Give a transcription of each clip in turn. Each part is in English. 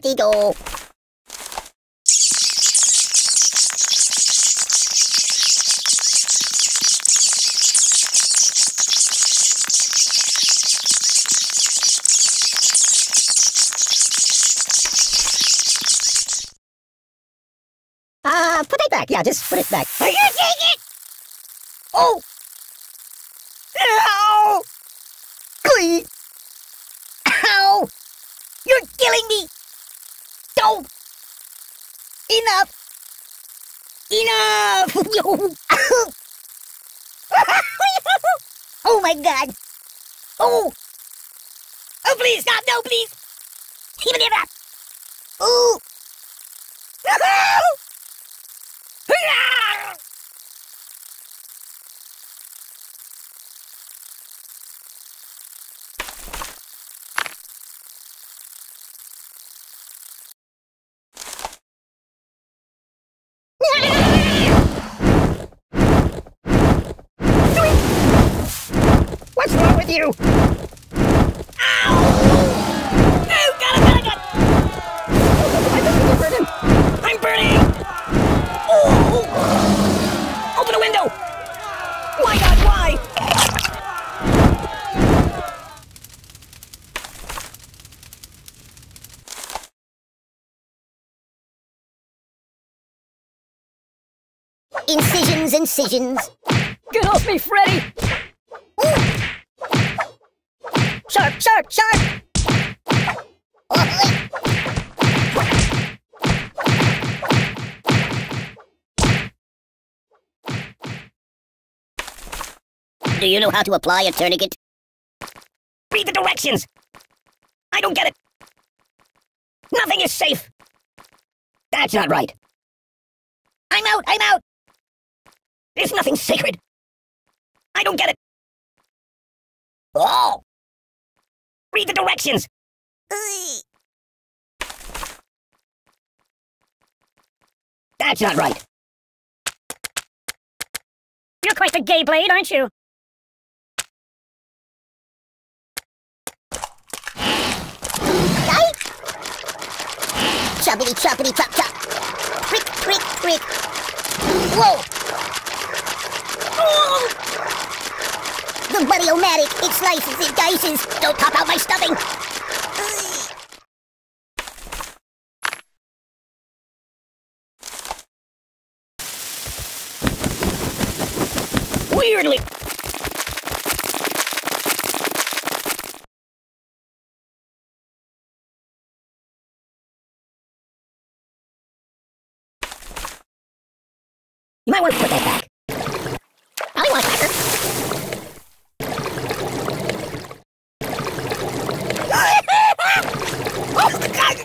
potato. Put it back. Yeah, just put it back. Are you taking it? Oh! Ow! Glee! Ow! You're killing me! Don't! Enough! Enough! Oh my god! Oh! Oh, please stop! No, please! Even it up! Oh! What's wrong with you? Ow! No, got it! I don't think you burn him. I'm burning! Oh! Open the window! My god, why? Incisions. Get off me, Freddy! Shark! Do you know how to apply a tourniquet? Read the directions! I don't get it! Nothing is safe! That's not right! I'm out! There's nothing sacred! I don't get it! Oh! Read the directions! That's not right! You're quite the gay blade, aren't you? Choppity chop! Quick! Whoa! Oh! The buddy-o-matic! It slices, it dices! Don't pop out my stuffing! Weirdly! You might want to put that back. I want hacker. Oh my god!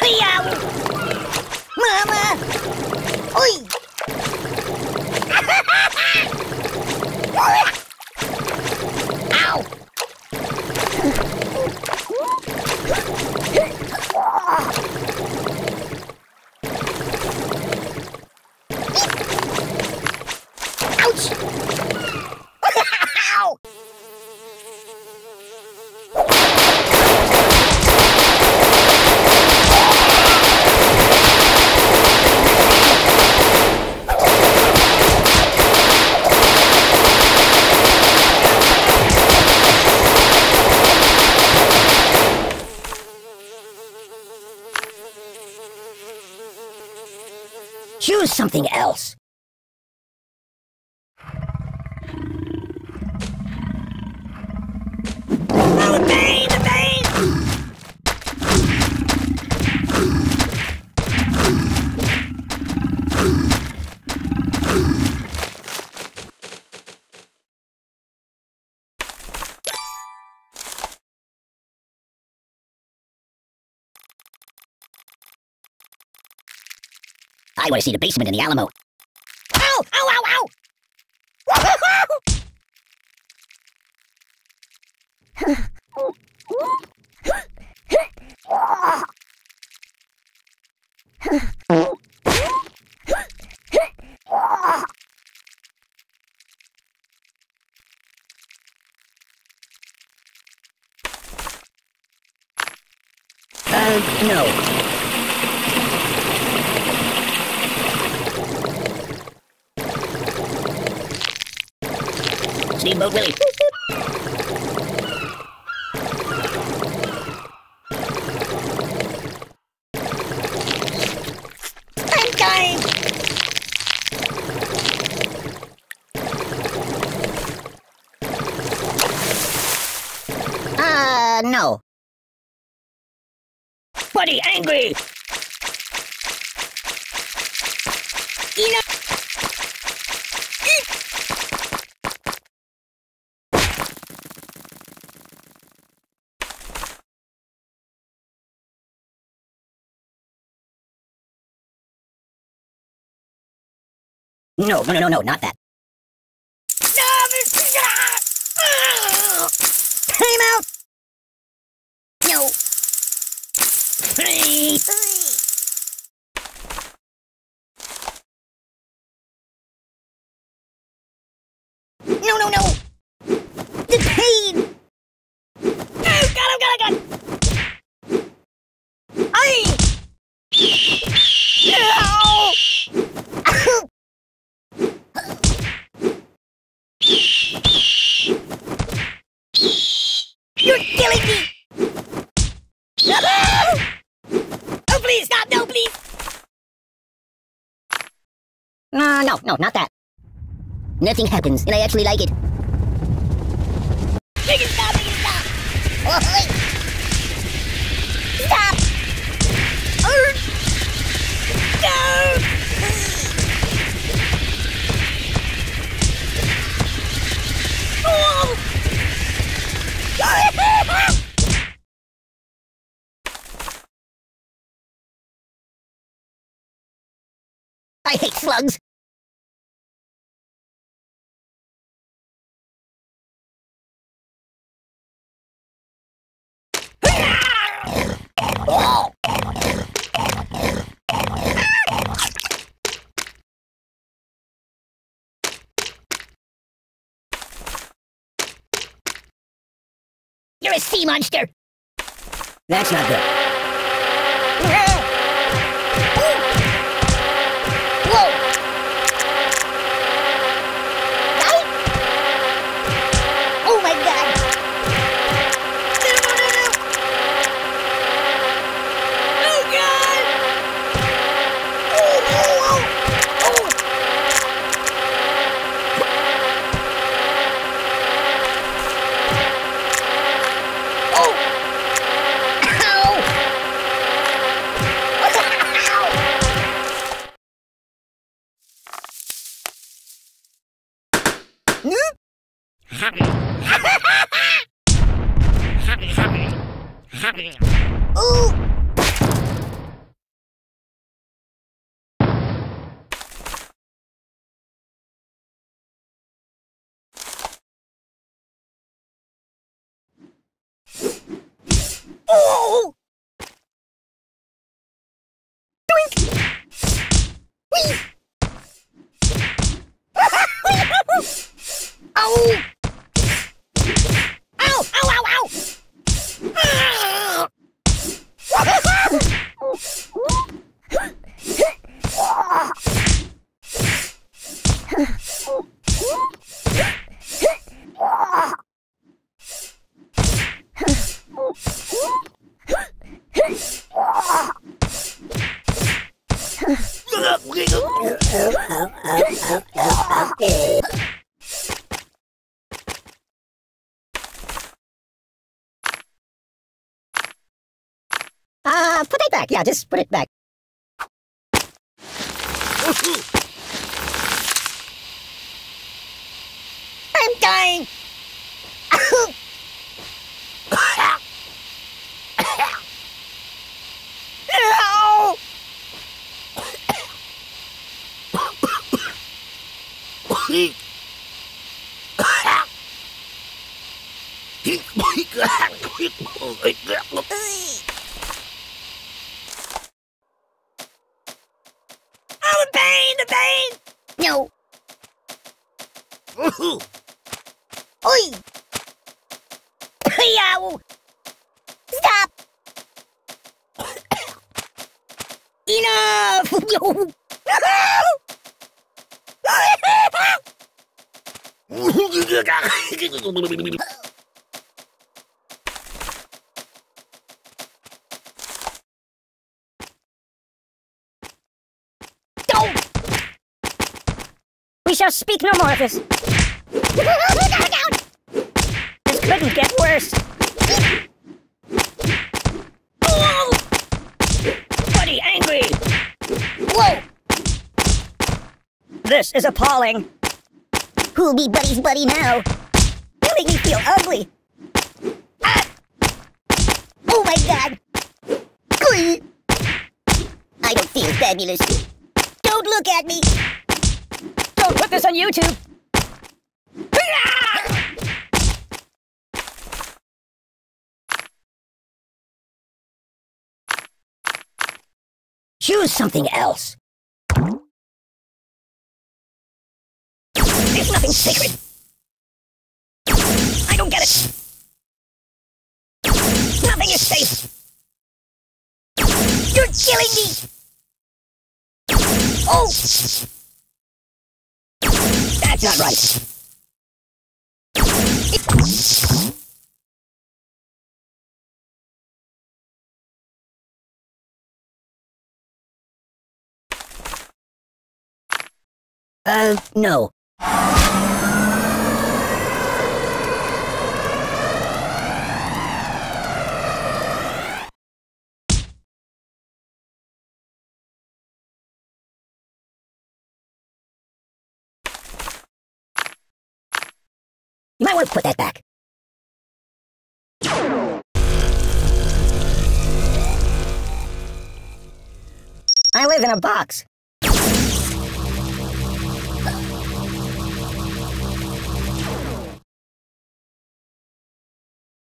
Yow! Mama! Oi! Ow! Choose something else. I want to see the basement in the Alamo. Ow! No. Steamboat Willie. I'm dying. No. Buddy, angry. Enough. No, not that. Time out! No. No! The pain! Oh, got him! No! You're killing me! Oh, please, stop! No, please! No, not that. Nothing happens, and I actually like it. Make it stop! Make it stop! Oh, wait. Stop! No! Oh! I hate slugs. You're a sea monster! That's not good. Whoa! Right? Oh my god! No! Oh god! Oh! Doink! Whee! Ow! Ow! Put it back. Yeah, just put it back. I'm dying. Oh, the pain! No. Oi! Stop! We shall speak no more of this. This couldn't get worse. Bloody angry! Whoa! This is appalling. Who'll be buddy's buddy now? You make me feel ugly. Ah! Oh my god! I don't feel fabulous. Don't look at me! Don't put this on YouTube! Choose something else. There's nothing sacred. I don't get it. Nothing is safe. You're killing me. Oh, that's not right. No. You might want to put that back. I live in a box.